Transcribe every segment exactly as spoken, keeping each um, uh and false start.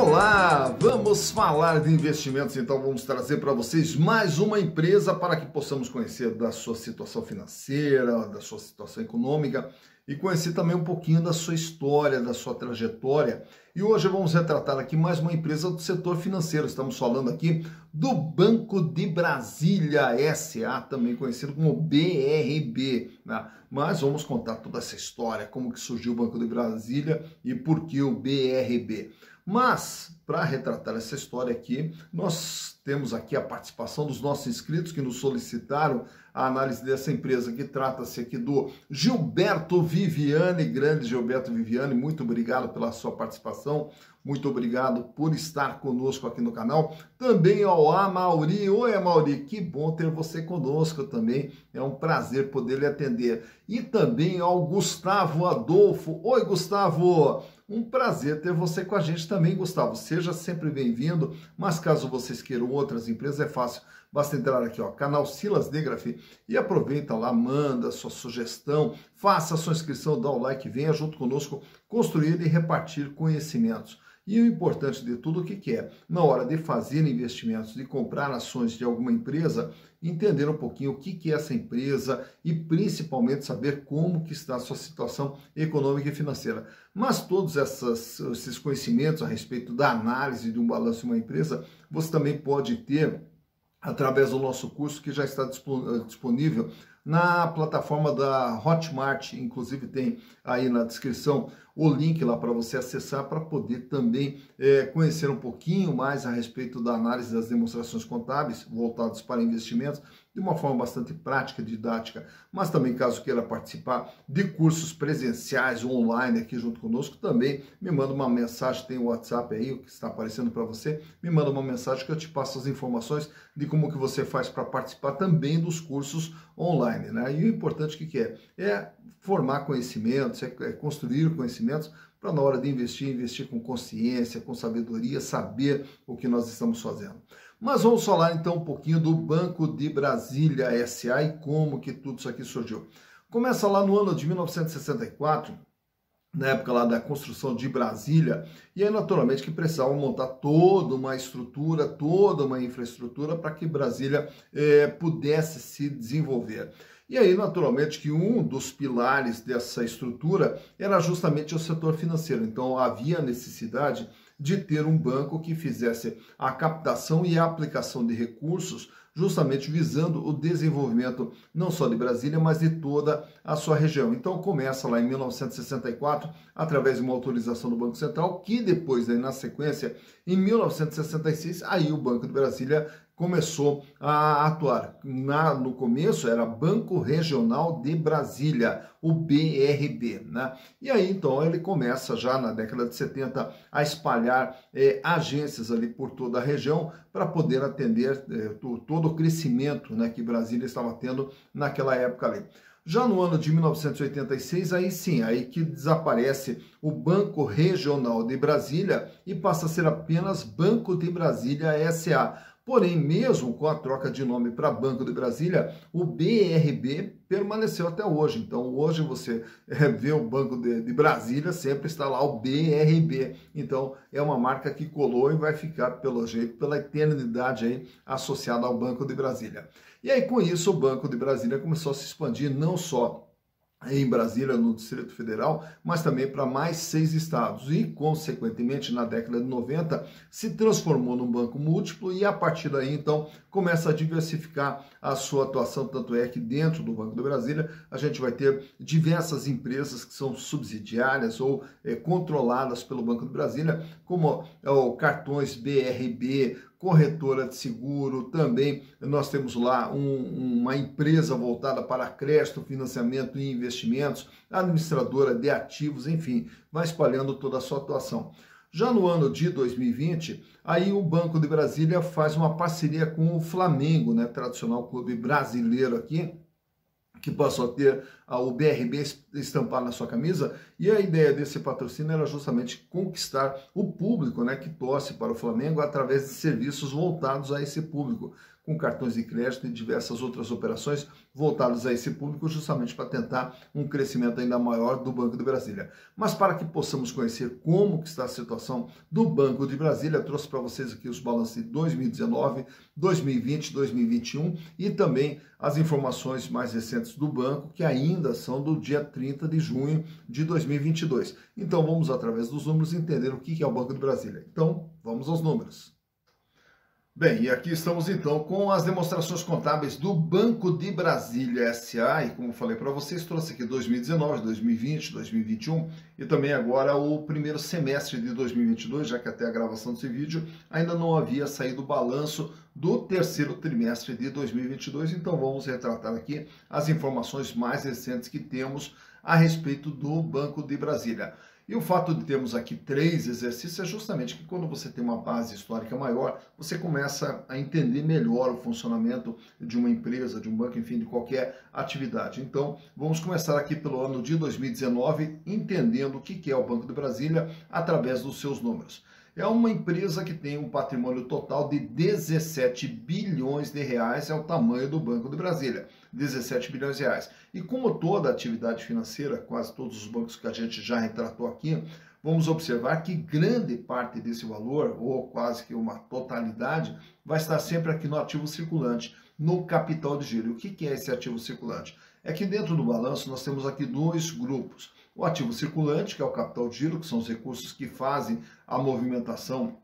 Olá, vamos falar de investimentos, então vamos trazer para vocês mais uma empresa para que possamos conhecer da sua situação financeira, da sua situação econômica e conhecer também um pouquinho da sua história, da sua trajetória. E hoje vamos retratar aqui mais uma empresa do setor financeiro. Estamos falando aqui do Banco de Brasília S A, também conhecido como B R B, né? Mas vamos contar toda essa história, como que surgiu o Banco de Brasília e por que o B R B. Mas, para retratar essa história aqui, nós temos aqui a participação dos nossos inscritos que nos solicitaram a análise dessa empresa, que trata-se aqui do Gilberto Viviane, grande Gilberto Viviane, muito obrigado pela sua participação, muito obrigado por estar conosco aqui no canal. Também ao Amauri, oi Amauri, que bom ter você conosco também, é um prazer poder lhe atender. E também ao Gustavo Adolfo, oi Gustavo! Um prazer ter você com a gente também, Gustavo. Seja sempre bem-vindo, mas caso vocês queiram outras empresas, é fácil. Basta entrar aqui, ó, canal Silas Degraf e aproveita lá, manda sua sugestão, faça a sua inscrição, dá o like, venha junto conosco construir e repartir conhecimentos. E o importante de tudo, o que, que é? Na hora de fazer investimentos, de comprar ações de alguma empresa, entender um pouquinho o que, que é essa empresa e principalmente saber como que está a sua situação econômica e financeira. Mas todos essas, esses conhecimentos a respeito da análise de um balanço de uma empresa, você também pode ter através do nosso curso que já está disponível na plataforma da Hotmart, inclusive tem aí na descrição o link lá para você acessar para poder também é, conhecer um pouquinho mais a respeito da análise das demonstrações contábeis voltadas para investimentos de uma forma bastante prática, didática, mas também caso queira participar de cursos presenciais ou online aqui junto conosco, também me manda uma mensagem, tem o WhatsApp aí, o que está aparecendo para você, me manda uma mensagem que eu te passo as informações de como que você faz para participar também dos cursos online. Né? E o importante que, que é? É formar conhecimentos, é construir conhecimentos para na hora de investir, investir com consciência, com sabedoria, saber o que nós estamos fazendo. Mas vamos falar então um pouquinho do Banco de Brasília S A e como que tudo isso aqui surgiu. Começa lá no ano de mil novecentos e sessenta e quatro, na época lá da construção de Brasília, e aí naturalmente que precisavam montar toda uma estrutura, toda uma infraestrutura para que Brasília eh, pudesse se desenvolver. E aí naturalmente que um dos pilares dessa estrutura era justamente o setor financeiro, então havia necessidade de ter um banco que fizesse a captação e a aplicação de recursos justamente visando o desenvolvimento não só de Brasília, mas de toda a sua região. Então começa lá em mil novecentos e sessenta e quatro, através de uma autorização do Banco Central, que depois, aí, na sequência, em mil novecentos e sessenta e seis, aí o Banco de Brasília começou a atuar. Na, no começo era Banco Regional de Brasília, o B R B, né? E aí então ele começa já na década de setenta a espalhar eh, agências ali por toda a região para poder atender eh, todo o crescimento, né, que Brasília estava tendo naquela época ali. Já no ano de mil novecentos e oitenta e seis, aí sim, aí que desaparece o Banco Regional de Brasília e passa a ser apenas Banco de Brasília S A. Porém, mesmo com a troca de nome para Banco de Brasília, o B R B permaneceu até hoje. Então, hoje você vê o Banco de, de Brasília, sempre está lá o B R B. Então, é uma marca que colou e vai ficar, pelo jeito, pela eternidade aí, associada ao Banco de Brasília. E aí, com isso, o Banco de Brasília começou a se expandir não só em Brasília, no Distrito Federal, mas também para mais seis estados e, consequentemente, na década de noventa, se transformou num banco múltiplo e, a partir daí, então, começa a diversificar a sua atuação, tanto é que dentro do Banco de Brasília a gente vai ter diversas empresas que são subsidiárias ou é, controladas pelo Banco de Brasília, como ó, cartões B R B, corretora de seguro, também nós temos lá um, uma empresa voltada para crédito, financiamento e investimentos, administradora de ativos, enfim, vai espalhando toda a sua atuação. Já no ano de dois mil e vinte, aí o Banco de Brasília faz uma parceria com o Flamengo, né, tradicional clube brasileiro aqui, que passou a ter o B R B estampado na sua camisa, e a ideia desse patrocínio era justamente conquistar o público, né, que torce para o Flamengo através de serviços voltados a esse público, com cartões de crédito e diversas outras operações voltadas a esse público, justamente para tentar um crescimento ainda maior do Banco de Brasília. Mas para que possamos conhecer como que está a situação do Banco de Brasília, trouxe para vocês aqui os balanços de dois mil e dezenove, dois mil e vinte, dois mil e vinte e um e também as informações mais recentes do banco, que ainda são do dia trinta de junho de dois mil e vinte e dois. Então vamos, através dos números, entender o que é o Banco de Brasília. Então vamos aos números. Bem, e aqui estamos então com as demonstrações contábeis do Banco de Brasília S A e, como falei para vocês, trouxe aqui dois mil e dezenove, dois mil e vinte, dois mil e vinte e um e também agora o primeiro semestre de dois mil e vinte e dois, já que até a gravação desse vídeo ainda não havia saído o balanço do terceiro trimestre de dois mil e vinte e dois. Então vamos retratar aqui as informações mais recentes que temos a respeito do Banco de Brasília. E o fato de termos aqui três exercícios é justamente que quando você tem uma base histórica maior, você começa a entender melhor o funcionamento de uma empresa, de um banco, enfim, de qualquer atividade. Então, vamos começar aqui pelo ano de dois mil e dezenove, entendendo o que é o Banco de Brasília através dos seus números. É uma empresa que tem um patrimônio total de dezessete bilhões de reais, é o tamanho do Banco de Brasília, dezessete bilhões de reais. E como toda atividade financeira, quase todos os bancos que a gente já retratou aqui, vamos observar que grande parte desse valor, ou quase que uma totalidade, vai estar sempre aqui no ativo circulante, no capital de giro. O que é esse ativo circulante? É que dentro do balanço nós temos aqui dois grupos. O ativo circulante, que é o capital de giro, que são os recursos que fazem a movimentação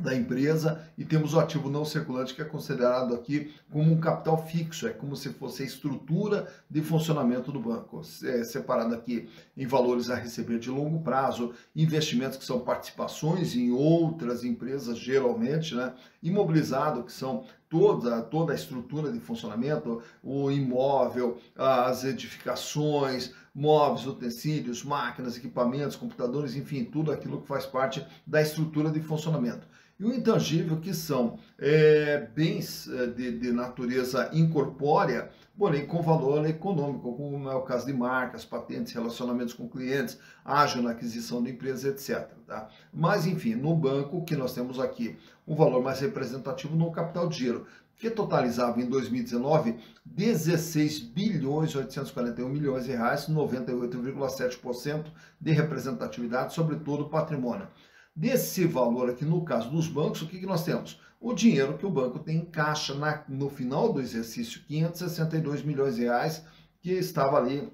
da empresa, e temos o ativo não circulante, que é considerado aqui como um capital fixo, é como se fosse a estrutura de funcionamento do banco, é separado aqui em valores a receber de longo prazo, investimentos que são participações em outras empresas, geralmente, né? Imobilizado, que são toda, toda a estrutura de funcionamento, o imóvel, as edificações, móveis, utensílios, máquinas, equipamentos, computadores, enfim, tudo aquilo que faz parte da estrutura de funcionamento. E o intangível, que são é, bens de, de natureza incorpórea, porém com valor econômico, como é o caso de marcas, patentes, relacionamentos com clientes, ágil na aquisição de empresas, etcétera. Tá? Mas, enfim, no banco que nós temos aqui um valor mais representativo no capital de giro, que totalizava em dois mil e dezenove dezesseis bilhões e oitocentos e quarenta e um milhões de reais, noventa e oito vírgula sete por cento de representatividade sobre todo o patrimônio. Desse valor aqui, no caso dos bancos, o que, que nós temos? O dinheiro que o banco tem em caixa na, no final do exercício, quinhentos e sessenta e dois milhões de reais, que estava ali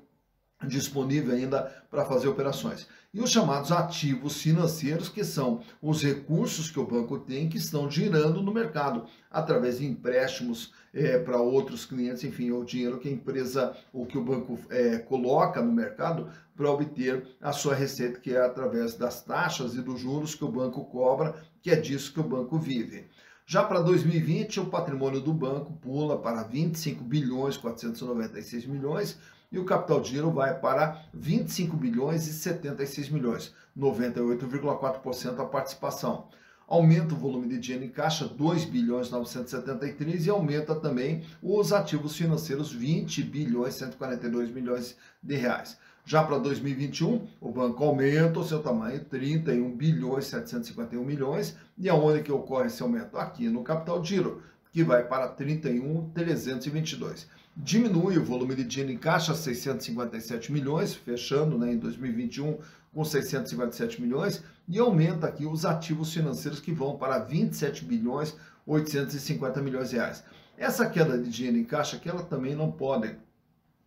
disponível ainda para fazer operações. E os chamados ativos financeiros, que são os recursos que o banco tem que estão girando no mercado, através de empréstimos é, para outros clientes, enfim, o dinheiro que a empresa, ou que o banco é, coloca no mercado para obter a sua receita, que é através das taxas e dos juros que o banco cobra, que é disso que o banco vive. Já para dois mil e vinte, o patrimônio do banco pula para vinte e cinco bilhões e quatrocentos e noventa e seis milhões, e o capital de giro vai para vinte e cinco bilhões e setenta e seis milhões, noventa e oito vírgula quatro por cento a participação. Aumenta o volume de dinheiro em caixa, dois bilhões novecentos e setenta e três, e aumenta também os ativos financeiros, vinte bilhões cento e quarenta e dois milhões de reais. Já para dois mil e vinte e um, o banco aumenta o seu tamanho, trinta e um bilhões setecentos e cinquenta e um milhões, e aonde que ocorre esse aumento? Aqui no capital de giro, que vai para trinta e um bilhões trezentos e vinte e dois. Diminui o volume de dinheiro em caixa, seiscentos e cinquenta e sete milhões, fechando, né, em dois mil e vinte e um com seiscentos e cinquenta e sete milhões, e aumenta aqui os ativos financeiros, que vão para vinte e sete bilhões oitocentos e cinquenta milhões de reais. Essa queda de dinheiro em caixa, que ela também não pode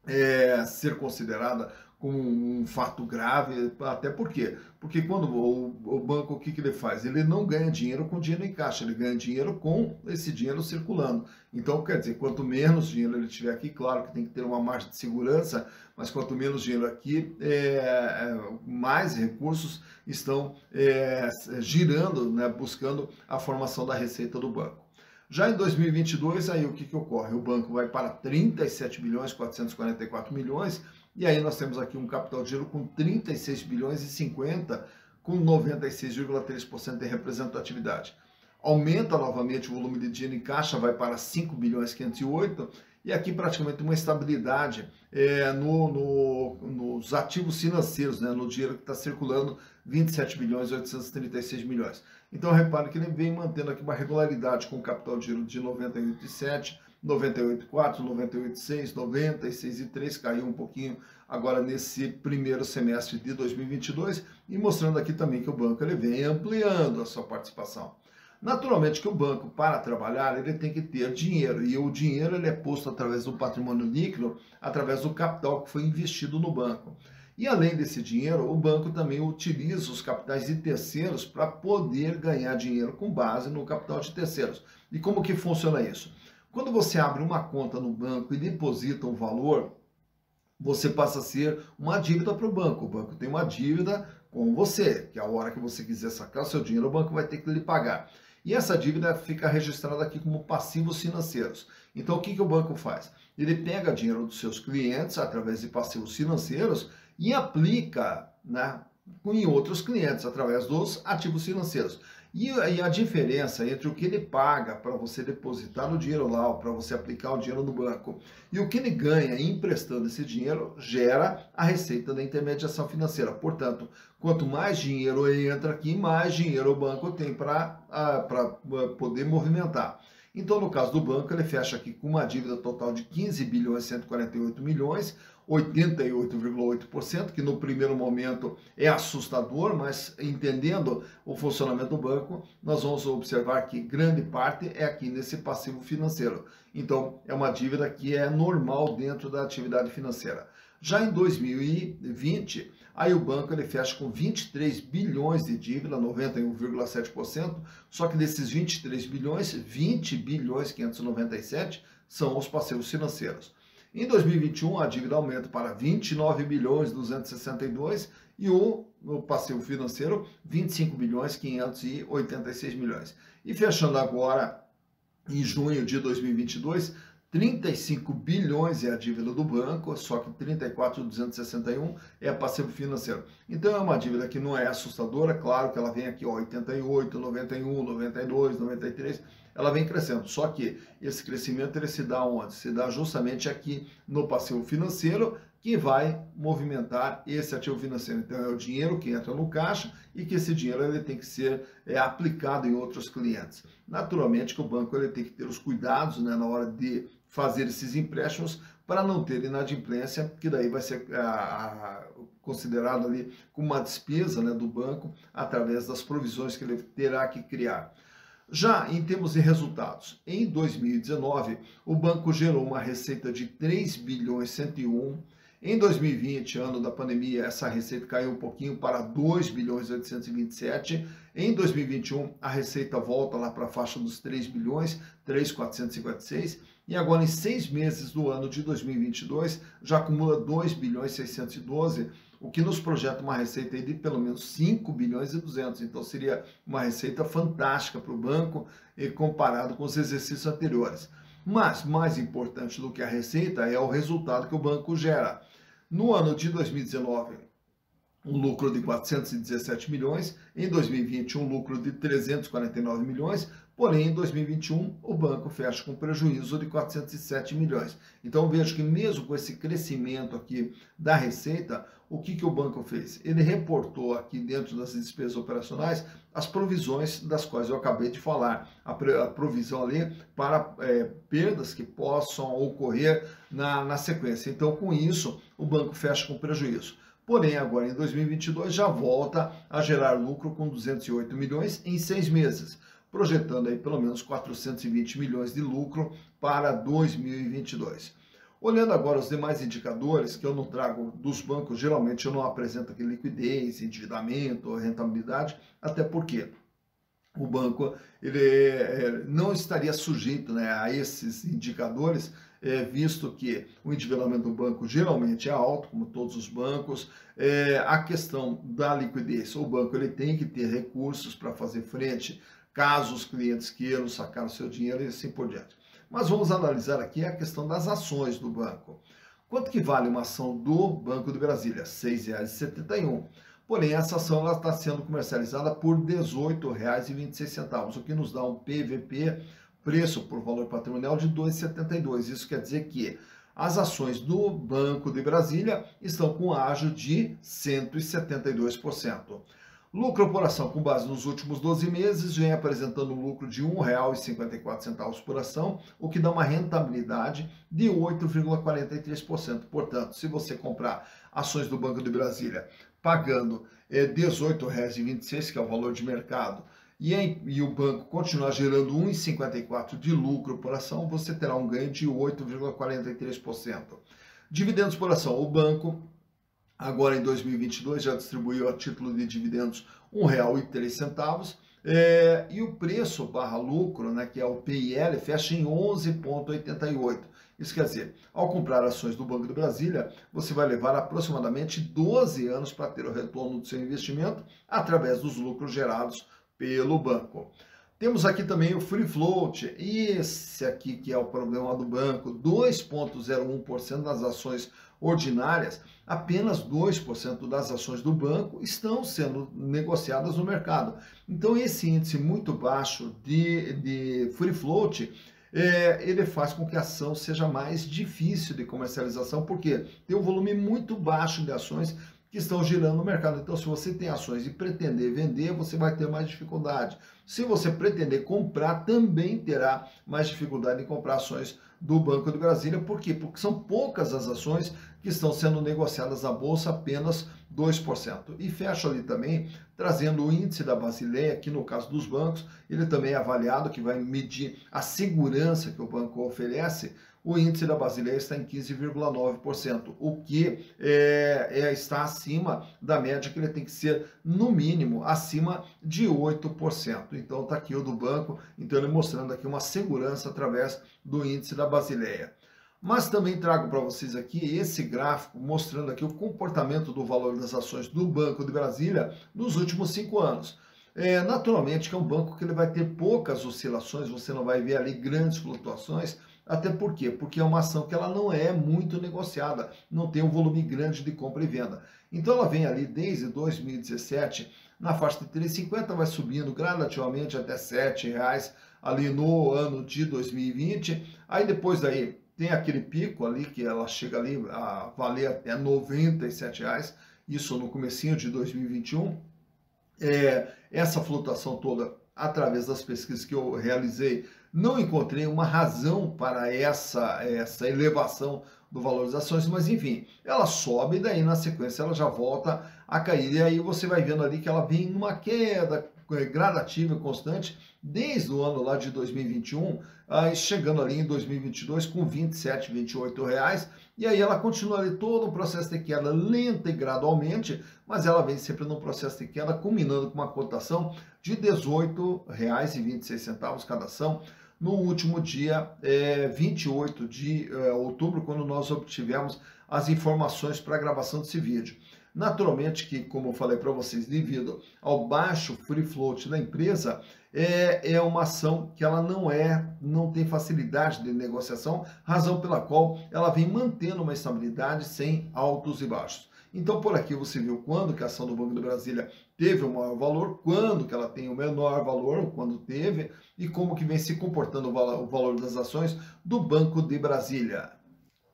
é, ser considerada como um fato grave, até porque, porque quando o, o banco, o que, que ele faz? Ele não ganha dinheiro com dinheiro em caixa, ele ganha dinheiro com esse dinheiro circulando. Então, quer dizer, quanto menos dinheiro ele tiver aqui, claro que tem que ter uma margem de segurança, mas quanto menos dinheiro aqui, é, mais recursos estão é, girando, né, buscando a formação da receita do banco. Já em dois mil e vinte e dois, aí o que, que ocorre? O banco vai para trinta e sete bilhões quatrocentos e quarenta e quatro milhões, e aí nós temos aqui um capital de giro com trinta e seis bilhões e cinquenta, com noventa e seis vírgula três por cento de representatividade. Aumenta novamente o volume de dinheiro em caixa, vai para cinco bilhões quinhentos e oito, e aqui praticamente uma estabilidade é, no, no, nos ativos financeiros, né, no dinheiro que está circulando, vinte e sete bilhões e oitocentos e trinta e seis milhões. Então, repare que ele vem mantendo aqui uma regularidade com o capital de giro de noventa e oito vírgula sete, noventa e oito vírgula quatro, noventa e oito vírgula seis, noventa e seis vírgula três, caiu um pouquinho agora nesse primeiro semestre de dois mil e vinte e dois, e mostrando aqui também que o banco ele vem ampliando a sua participação. Naturalmente que o banco, para trabalhar, ele tem que ter dinheiro, e o dinheiro ele é posto através do patrimônio líquido, através do capital que foi investido no banco. E além desse dinheiro, o banco também utiliza os capitais de terceiros para poder ganhar dinheiro com base no capital de terceiros. E como que funciona isso? Quando você abre uma conta no banco e deposita um valor, você passa a ser uma dívida para o banco. O banco tem uma dívida com você, que a hora que você quiser sacar o seu dinheiro, o banco vai ter que lhe pagar. E essa dívida fica registrada aqui como passivos financeiros. Então, o que que o banco faz? Ele pega dinheiro dos seus clientes através de passivos financeiros e aplica, né, em outros clientes através dos ativos financeiros. E a diferença entre o que ele paga para você depositar o dinheiro lá, ou para você aplicar o dinheiro no banco, e o que ele ganha emprestando esse dinheiro, gera a receita da intermediação financeira. Portanto, quanto mais dinheiro entra aqui, mais dinheiro o banco tem para poder movimentar. Então, no caso do banco, ele fecha aqui com uma dívida total de quinze bilhões e cento e quarenta e oito milhões, oitenta e oito vírgula oito por cento, que no primeiro momento é assustador, mas entendendo o funcionamento do banco, nós vamos observar que grande parte é aqui nesse passivo financeiro. Então, é uma dívida que é normal dentro da atividade financeira. Já em dois mil e vinte, aí o banco ele fecha com vinte e três bilhões de dívida, noventa e um vírgula sete por cento, só que desses vinte e três bilhões, vinte bilhões quinhentos e noventa e sete são os passivos financeiros. Em dois mil e vinte e um, a dívida aumenta para vinte e nove bilhões duzentos e sessenta e dois e o passivo financeiro, vinte e cinco bilhões quinhentos e oitenta e seis milhões. E fechando agora em junho de dois mil e vinte e dois, trinta e cinco bilhões é a dívida do banco, só que trinta e quatro mil duzentos e sessenta e um é passivo financeiro. Então é uma dívida que não é assustadora, claro que ela vem aqui, ó, oitenta e oito, noventa e um, noventa e dois, noventa e três, ela vem crescendo. Só que esse crescimento ele se dá onde? Se dá justamente aqui no passivo financeiro, que vai movimentar esse ativo financeiro. Então é o dinheiro que entra no caixa e que esse dinheiro ele tem que ser é, aplicado em outros clientes. Naturalmente que o banco ele tem que ter os cuidados, né, na hora de fazer esses empréstimos para não ter inadimplência, que daí vai ser ah, considerado ali como uma despesa, né, do banco através das provisões que ele terá que criar. Já em termos de resultados, em dois mil e dezenove, o banco gerou uma receita de três bilhões cento e um. Em dois mil e vinte, ano da pandemia, essa receita caiu um pouquinho para dois bilhões oitocentos e vinte e sete. Em dois mil e vinte e um, a receita volta lá para a faixa dos três bilhões, três bilhões quatrocentos e cinquenta e seis. E agora, em seis meses do ano de dois mil e vinte e dois, já acumula dois bilhões seiscentos e doze, o que nos projeta uma receita de pelo menos cinco bilhões e duzentos. Então, seria uma receita fantástica para o banco comparado com os exercícios anteriores. Mas, mais importante do que a receita é o resultado que o banco gera. No ano de dois mil e dezenove, um lucro de quatrocentos e dezessete milhões, em dois mil e vinte, um lucro de trezentos e quarenta e nove milhões, porém, em dois mil e vinte e um, o banco fecha com prejuízo de quatrocentos e sete milhões. Então, vejo que mesmo com esse crescimento aqui da receita, o que que o banco fez? Ele reportou aqui dentro das despesas operacionais as provisões das quais eu acabei de falar. A provisão ali para é, perdas que possam ocorrer na, na sequência. Então, com isso, o banco fecha com prejuízo. Porém, agora em dois mil e vinte e dois já volta a gerar lucro com duzentos e oito milhões em seis meses, projetando aí pelo menos quatrocentos e vinte milhões de lucro para dois mil e vinte e dois. Olhando agora os demais indicadores, que eu não trago dos bancos, geralmente eu não apresento aqui liquidez, endividamento, rentabilidade, até porque o banco ele não estaria sujeito, né, a esses indicadores, é, visto que o endividamento do banco geralmente é alto, como todos os bancos. É, a questão da liquidez, o banco ele tem que ter recursos para fazer frente, caso os clientes queiram sacar o seu dinheiro e assim por diante. Mas vamos analisar aqui a questão das ações do banco. Quanto que vale uma ação do Banco de Brasília? seis reais e setenta e um centavos. Porém, essa ação está sendo comercializada por dezoito reais e vinte e seis centavos, o que nos dá um P V P preço por valor patrimonial de dois reais e setenta e dois centavos. Isso quer dizer que as ações do Banco de Brasília estão com ágio de cento e setenta e dois por cento. Lucro por ação com base nos últimos doze meses vem apresentando um lucro de um real e cinquenta e quatro centavos por ação, o que dá uma rentabilidade de oito vírgula quarenta e três por cento. Portanto, se você comprar ações do Banco de Brasília pagando é, dezoito reais e vinte e seis centavos, que é o valor de mercado, e, em, e o banco continuar gerando um real e cinquenta e quatro centavos de lucro por ação, você terá um ganho de oito vírgula quarenta e três por cento. Dividendos por ação, o banco agora em dois mil e vinte e dois já distribuiu a título de dividendos um real e três centavos é, e o preço barra lucro, né, que é o P I L, fecha em onze vírgula oitenta e oito. Isso quer dizer, ao comprar ações do Banco de Brasília, você vai levar aproximadamente doze anos para ter o retorno do seu investimento através dos lucros gerados pelo banco. Temos aqui também o Free Float, esse aqui que é o problema do banco, dois vírgula zero um por cento das ações ordinárias, apenas dois por cento das ações do banco estão sendo negociadas no mercado. Então esse índice muito baixo de, de Free Float, é, ele faz com que a ação seja mais difícil de comercialização, porque tem um volume muito baixo de ações que estão girando no mercado. Então, se você tem ações e pretender vender, você vai ter mais dificuldade. Se você pretender comprar, também terá mais dificuldade em comprar ações do Banco de Brasília. Por quê? Porque são poucas as ações que estão sendo negociadas na Bolsa, apenas dois por cento. E fecho ali também, trazendo o índice da Basileia, que no caso dos bancos, ele também é avaliado, que vai medir a segurança que o banco oferece. O índice da Basileia está em quinze vírgula nove por cento, o que é, é, está acima da média, que ele tem que ser, no mínimo, acima de oito por cento. Então está aqui o do banco, então ele mostrando aqui uma segurança através do índice da Basileia. Mas também trago para vocês aqui esse gráfico mostrando aqui o comportamento do valor das ações do Banco de Brasília nos últimos cinco anos. É, naturalmente que é um banco que ele vai ter poucas oscilações, você não vai ver ali grandes flutuações, até por quê? Porque é uma ação que ela não é muito negociada, não tem um volume grande de compra e venda. Então ela vem ali desde dois mil e dezessete na faixa de três reais e cinquenta centavos, vai subindo gradativamente até sete reais ali no ano de dois mil e vinte, aí depois daí tem aquele pico ali que ela chega ali a valer até noventa e sete reais, isso no comecinho de dois mil e vinte e um. É, essa flutuação toda, através das pesquisas que eu realizei, não encontrei uma razão para essa, essa elevação do valor das ações, mas enfim, ela sobe e daí na sequência ela já volta a cair. E aí você vai vendo ali que ela vem numa queda gradativa e constante desde o ano lá de dois mil e vinte e um, aí chegando ali em dois mil e vinte e dois com vinte e sete, vinte e oito reais, e aí ela continua ali todo um processo de queda lenta e gradualmente, mas ela vem sempre num processo de queda, culminando com uma cotação de dezoito reais e vinte e seis centavos cada ação no último dia é, vinte e oito de outubro, quando nós obtivemos as informações para a gravação desse vídeo. Naturalmente que, como eu falei para vocês, devido ao baixo free float da empresa, é, é uma ação que ela não é, não tem facilidade de negociação, razão pela qual ela vem mantendo uma estabilidade sem altos e baixos. Então, por aqui você viu quando que a ação do Banco de Brasília teve o maior valor, quando que ela tem o menor valor, quando teve, e como que vem se comportando o valor, o valor das ações do Banco de Brasília.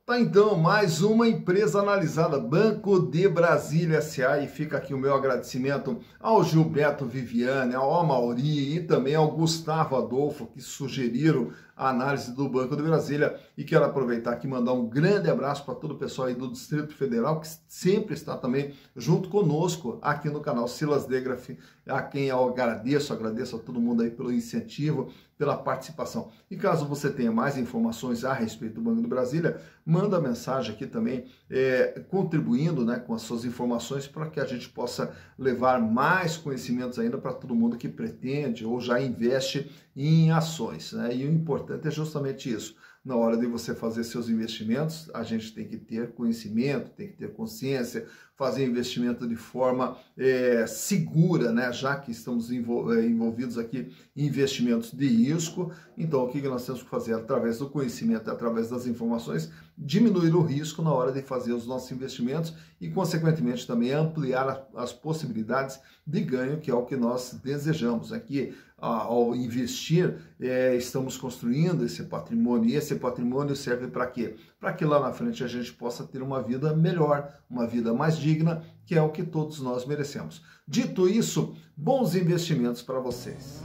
Tá, então, mais uma empresa analisada, Banco de Brasília S A, e fica aqui o meu agradecimento ao Gilberto Viviane, ao Amauri e também ao Gustavo Adolfo, que sugeriram a análise do Banco de Brasília. E quero aproveitar aqui e mandar um grande abraço para todo o pessoal aí do Distrito Federal, que sempre está também junto conosco aqui no canal Silas Degraf, a quem eu agradeço, agradeço a todo mundo aí pelo incentivo, pela participação. E caso você tenha mais informações a respeito do Banco de Brasília, manda mensagem aqui também, é, contribuindo, né, com as suas informações, para que a gente possa levar mais conhecimentos ainda para todo mundo que pretende ou já investe em ações, né? E o importante é justamente isso. Na hora de você fazer seus investimentos, a gente tem que ter conhecimento, tem que ter consciência, fazer investimento de forma é, segura, né? Já que estamos envolvidos aqui em investimentos de risco, então o que nós temos que fazer através do conhecimento, através das informações, diminuir o risco na hora de fazer os nossos investimentos e, consequentemente, também ampliar as possibilidades de ganho, que é o que nós desejamos. Aqui, ao investir, é, estamos construindo esse patrimônio, e esse patrimônio serve para quê? Para que lá na frente a gente possa ter uma vida melhor, uma vida mais digna, que é o que todos nós merecemos. Dito isso, bons investimentos para vocês!